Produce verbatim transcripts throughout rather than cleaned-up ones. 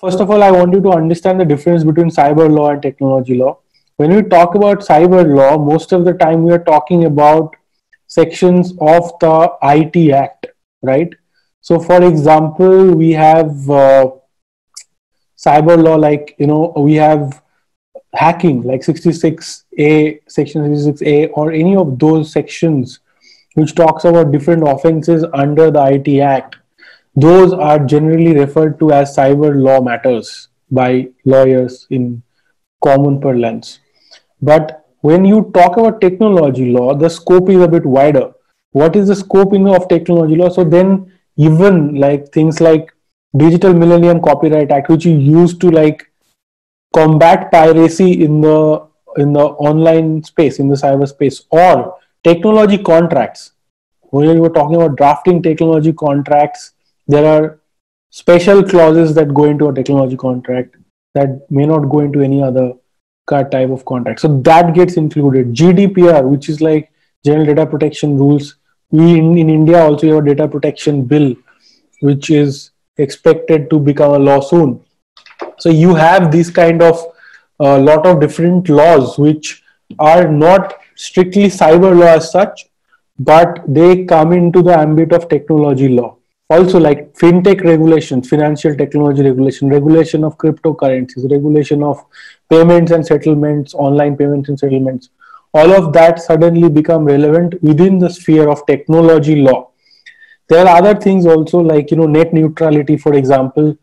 First of all, I want you to understand the difference between cyber law and technology law. When we talk about cyber law, most of the time we are talking about sections of the I T Act, right? So for example, we have uh, cyber law, like, you know, we have hacking, like sixty-six A, section sixty-six A, or any of those sections which talks about different offenses under the I T Act. Those are generally referred to as cyber law matters by lawyers in common parlance. But when you talk about technology law, the scope is a bit wider. What is the scope in of technology law? So then even like things like Digital Millennium Copyright Act, which you use to like combat piracy in the in the online space, in the cyberspace, or technology contracts. When you were talking about drafting technology contracts, there are special clauses that go into a technology contract that may not go into any other type of contract. So that gets included. G D P R, which is like General Data Protection Rules. We in, in India also have a data protection bill, which is expected to become a law soon. So you have these kind of a uh, lot of different laws which are not strictly cyber law as such, but they come into the ambit of technology law. Also like FinTech regulations, financial technology regulation, regulation of cryptocurrencies, regulation of payments and settlements, online payments and settlements. All of that suddenly become relevant within the sphere of technology law. There are other things also like, you know, net neutrality, for example,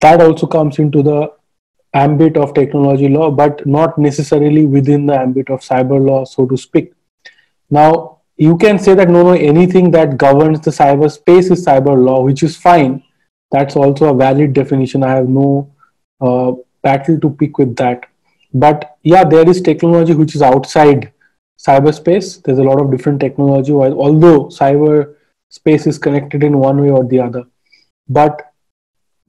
that also comes into the ambit of technology law, but not necessarily within the ambit of cyber law, so to speak. Now, you can say that no, no, anything that governs the cyberspace is cyber law, which is fine. That's also a valid definition. I have no uh, battle to pick with that. But yeah, there is technology which is outside cyberspace. There's a lot of different technology, although cyberspace is connected in one way or the other. But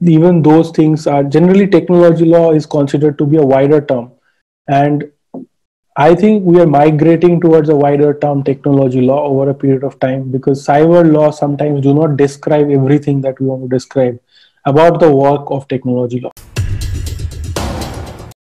even those things are generally, technology law is considered to be a wider term. And I think we are migrating towards a wider term, technology law, over a period of time, because cyber law sometimes do not describe everything that we want to describe about the work of technology law.